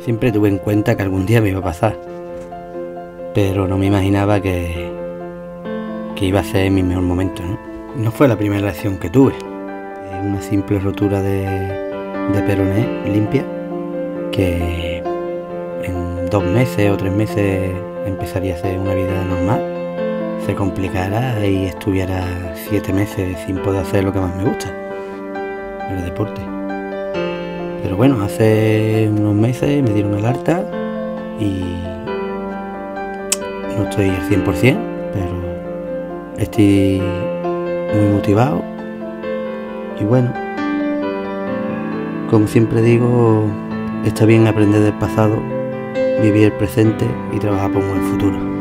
Siempre tuve en cuenta que algún día me iba a pasar, pero no me imaginaba que iba a ser mi mejor momento, ¿no? No fue la primera relación que tuve. Una simple rotura de peroné limpia que en 2 meses o 3 meses empezaría a ser una vida normal. Se complicara y estuviera 7 meses sin poder hacer lo que más me gusta, el deporte. Pero bueno, hace unos meses me dieron el alta y no estoy al 100%, pero estoy muy motivado. Y bueno, como siempre digo, está bien aprender del pasado, vivir el presente y trabajar por un buen futuro.